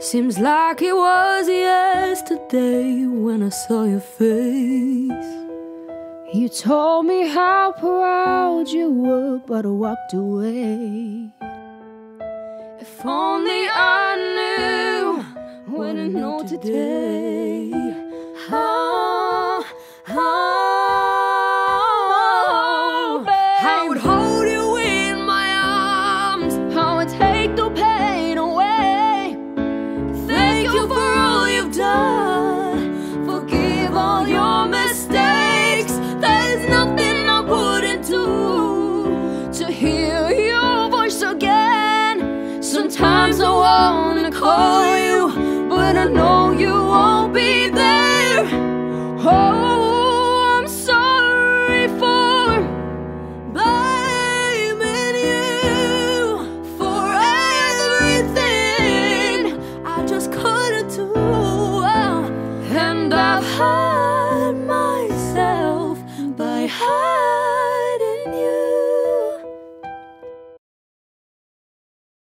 Seems like it was yesterday when I saw your face. You told me how proud you were, but I walked away. If only I knew, wouldn't know today. Oh, babe. I would hold you in my arms, I would take the pain away. Thank you for all you've done. Forgive all your mistakes. There's nothing I wouldn't do to hear your voice again. Sometimes I wanna call you, but I know you won't be there. Oh, I'm sorry for blaming you for everything. I just couldn't.